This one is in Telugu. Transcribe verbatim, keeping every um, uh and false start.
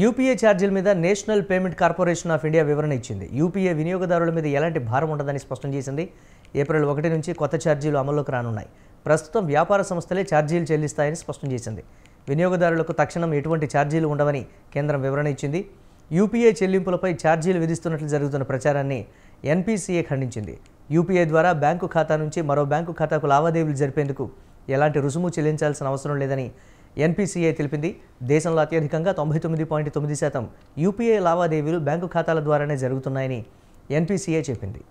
యూపీఐ ఛార్జీల మీద national payment corporation of India వివరణ ఇచ్చింది. యూపీఐ వినియోగదారుల మీద ఎలాంటి భారం ఉండదని స్పష్టం చేసింది. ఏప్రిల్ ఒకటి నుంచి కొత్త ఛార్జీలు అమలులోకి రానున్నాయి. ప్రస్తుతం వ్యాపార సంస్థలే ఛార్జీలు చెల్లిస్తాయని స్పష్టం చేసింది. వినియోగదారులకు తక్షణం ఎటువంటి ఛార్జీలు ఉండవని కేంద్రం వివరణ ఇచ్చింది. యూపీఐ చెల్లింపులపై ఛార్జీలు విధిస్తున్నట్లు జరుగుతున్న ప్రచారాన్ని ఎన్పీసీఐ ఖండించింది. యూపీఐ ద్వారా బ్యాంకు ఖాతా నుంచి మరో బ్యాంకు ఖాతాకు లావాదేవీలు జరిపేందుకు ఎలాంటి రుసుము చెల్లించాల్సిన అవసరం లేదని ఎన్పీసీఐ తెలిపింది. దేశంలో అత్యధికంగా తొంభై తొమ్మిది పాయింట్ తొమ్మిది శాతం యూపీఐ లావాదేవీలు బ్యాంకు ఖాతాల ద్వారానే జరుగుతున్నాయని ఎన్పీసీఐ చెప్పింది.